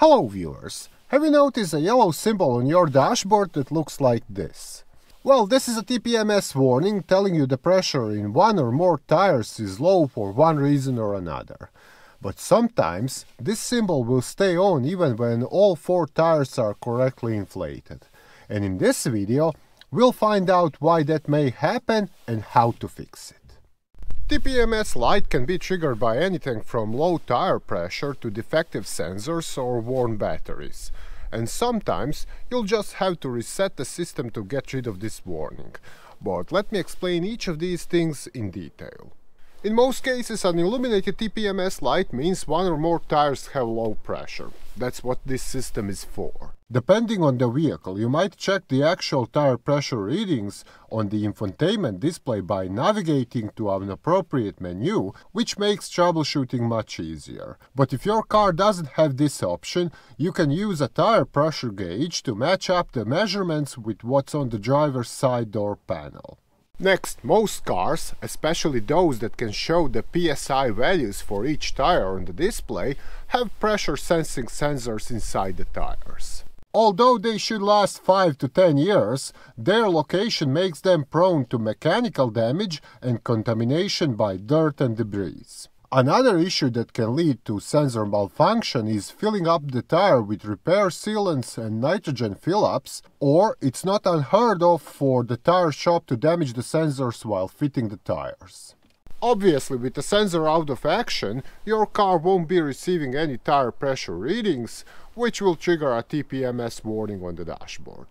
Hello viewers, have you noticed a yellow symbol on your dashboard that looks like this? Well, this is a TPMS warning telling you the pressure in one or more tires is low for one reason or another. But sometimes this symbol will stay on even when all four tires are correctly inflated. And in this video, we'll find out why that may happen and how to fix it. TPMS light can be triggered by anything from low tire pressure to defective sensors or worn batteries. And sometimes you'll just have to reset the system to get rid of this warning. But let me explain each of these things in detail. In most cases, an illuminated TPMS light means one or more tires have low pressure. That's what this system is for. Depending on the vehicle, you might check the actual tire pressure readings on the infotainment display by navigating to an appropriate menu, which makes troubleshooting much easier. But if your car doesn't have this option, you can use a tire pressure gauge to match up the measurements with what's on the driver's side door panel. Next, most cars, especially those that can show the PSI values for each tire on the display, have pressure sensing sensors inside the tires. Although they should last 5 to 10 years, their location makes them prone to mechanical damage and contamination by dirt and debris. Another issue that can lead to sensor malfunction is filling up the tire with repair sealants and nitrogen fill-ups, or it's not unheard of for the tire shop to damage the sensors while fitting the tires. Obviously, with the sensor out of action, your car won't be receiving any tire pressure readings, which will trigger a TPMS warning on the dashboard.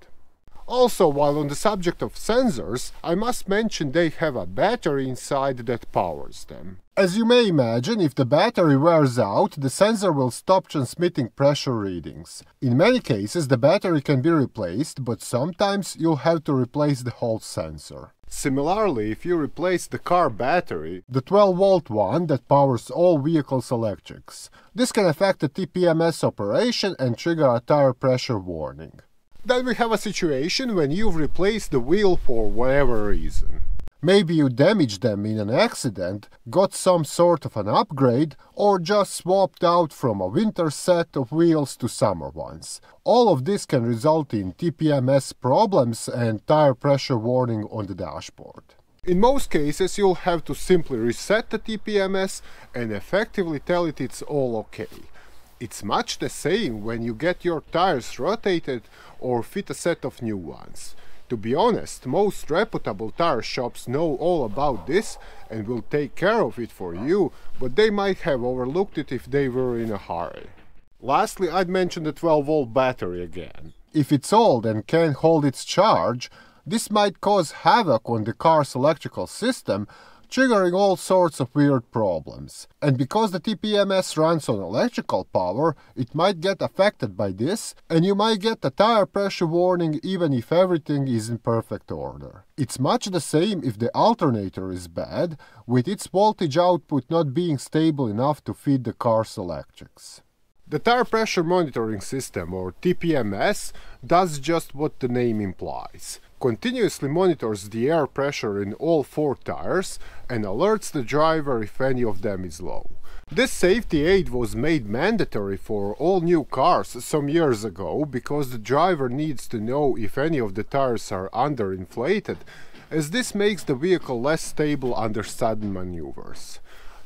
Also, while on the subject of sensors, I must mention they have a battery inside that powers them. As you may imagine, if the battery wears out, the sensor will stop transmitting pressure readings. In many cases, the battery can be replaced, but sometimes you'll have to replace the whole sensor. Similarly, if you replace the car battery, the 12-volt one that powers all vehicles' electrics, this can affect the TPMS operation and trigger a tire pressure warning. Then we have a situation when you've replaced the wheel for whatever reason. Maybe you damaged them in an accident, got some sort of an upgrade, or just swapped out from a winter set of wheels to summer ones. All of this can result in TPMS problems and tire pressure warning on the dashboard. In most cases, you'll have to simply reset the TPMS and effectively tell it it's all okay. It's much the same when you get your tires rotated or fit a set of new ones. To be honest, most reputable tire shops know all about this and will take care of it for you, but they might have overlooked it if they were in a hurry. Lastly, I'd mention the 12-volt battery again. If it's old and can't hold its charge, this might cause havoc on the car's electrical system, triggering all sorts of weird problems. And because the TPMS runs on electrical power, it might get affected by this, and you might get a tire pressure warning even if everything is in perfect order. It's much the same if the alternator is bad, with its voltage output not being stable enough to feed the car's electrics. The tire pressure monitoring system, or TPMS, does just what the name implies. Continuously monitors the air pressure in all four tires and alerts the driver if any of them is low. This safety aid was made mandatory for all new cars some years ago because the driver needs to know if any of the tires are underinflated, as this makes the vehicle less stable under sudden maneuvers.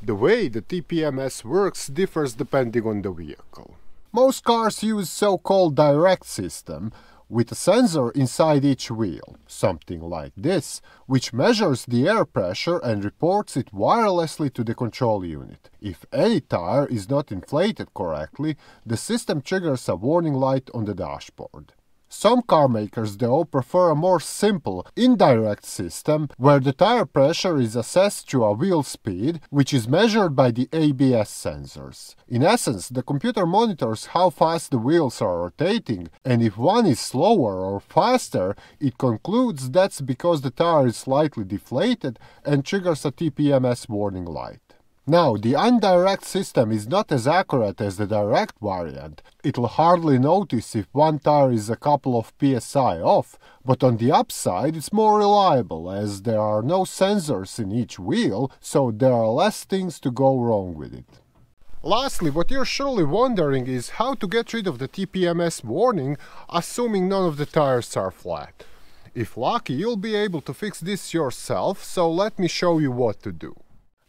The way the TPMS works differs depending on the vehicle. Most cars use so-called direct system, with a sensor inside each wheel, something like this, which measures the air pressure and reports it wirelessly to the control unit. If any tire is not inflated correctly, the system triggers a warning light on the dashboard. Some car makers, though, prefer a more simple, indirect system, where the tire pressure is assessed through a wheel speed, which is measured by the ABS sensors. In essence, the computer monitors how fast the wheels are rotating, and if one is slower or faster, it concludes that's because the tire is slightly deflated and triggers a TPMS warning light. Now, the indirect system is not as accurate as the direct variant. It'll hardly notice if one tire is a couple of PSI off, but on the upside it's more reliable as there are no sensors in each wheel, so there are less things to go wrong with it. Lastly, what you're surely wondering is how to get rid of the TPMS warning, assuming none of the tires are flat. If lucky, you'll be able to fix this yourself, so let me show you what to do.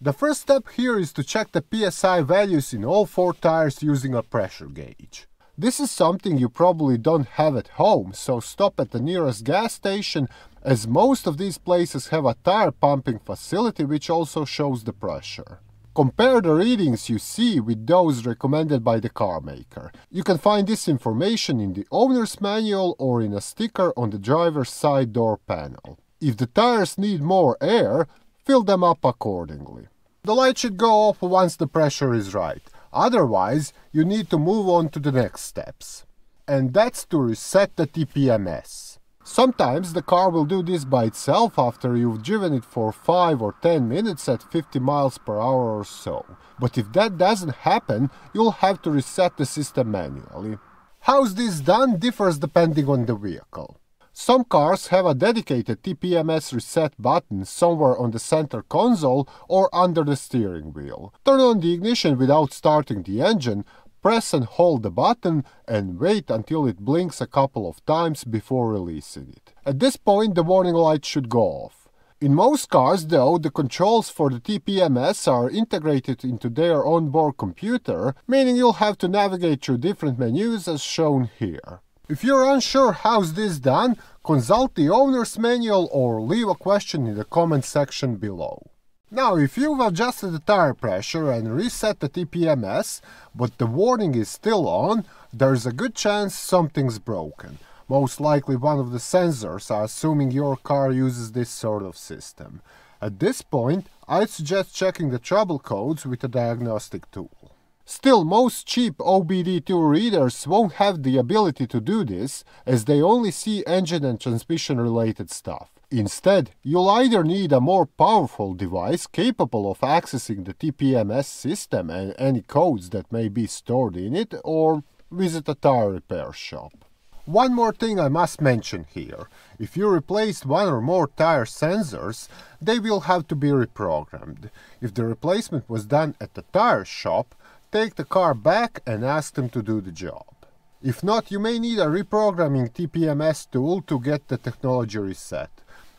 The first step here is to check the PSI values in all four tires using a pressure gauge. This is something you probably don't have at home, so stop at the nearest gas station, as most of these places have a tire pumping facility which also shows the pressure. Compare the readings you see with those recommended by the car maker. You can find this information in the owner's manual or in a sticker on the driver's side door panel. If the tires need more air, fill them up accordingly. The light should go off once the pressure is right. Otherwise, you need to move on to the next steps. And that's to reset the TPMS. Sometimes the car will do this by itself after you've driven it for 5 or 10 minutes at 50 miles per hour or so. But if that doesn't happen, you'll have to reset the system manually. How this is done differs depending on the vehicle. Some cars have a dedicated TPMS reset button somewhere on the center console or under the steering wheel. Turn on the ignition without starting the engine, press and hold the button and wait until it blinks a couple of times before releasing it. At this point, the warning light should go off. In most cars, though, the controls for the TPMS are integrated into their onboard computer, meaning you'll have to navigate through different menus as shown here. If you're unsure how's this done, consult the owner's manual or leave a question in the comment section below. Now, if you've adjusted the tire pressure and reset the TPMS, but the warning is still on, there's a good chance something's broken. Most likely one of the sensors, assuming your car uses this sort of system. At this point, I'd suggest checking the trouble codes with a diagnostic tool. Still, most cheap OBD2 readers won't have the ability to do this, as they only see engine and transmission-related stuff. Instead, you'll either need a more powerful device capable of accessing the TPMS system and any codes that may be stored in it, or visit a tire repair shop. One more thing I must mention here. If you replaced one or more tire sensors, they will have to be reprogrammed. If the replacement was done at the tire shop, take the car back and ask them to do the job. If not, you may need a reprogramming TPMS tool to get the technology reset.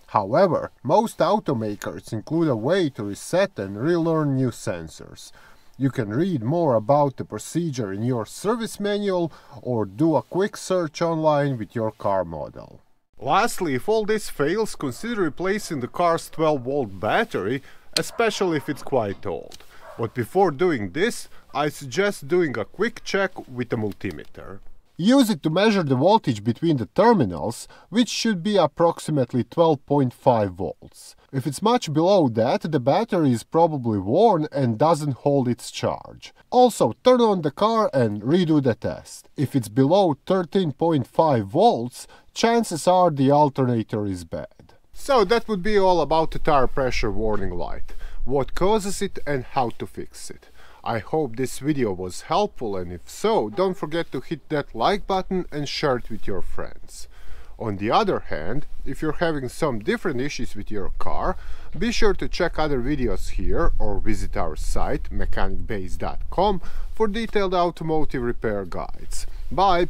However, most automakers include a way to reset and relearn new sensors. You can read more about the procedure in your service manual or do a quick search online with your car model. Lastly, if all this fails, consider replacing the car's 12-volt battery, especially if it's quite old. But before doing this, I suggest doing a quick check with a multimeter. Use it to measure the voltage between the terminals, which should be approximately 12.5 volts. If it's much below that, the battery is probably worn and doesn't hold its charge. Also, turn on the car and redo the test. If it's below 13.5 volts, chances are the alternator is bad. So that would be all about the tire pressure warning light, what causes it and how to fix it. I hope this video was helpful, and if so, don't forget to hit that like button and share it with your friends. On the other hand, if you're having some different issues with your car, be sure to check other videos here or visit our site mechanicbase.com for detailed automotive repair guides. Bye!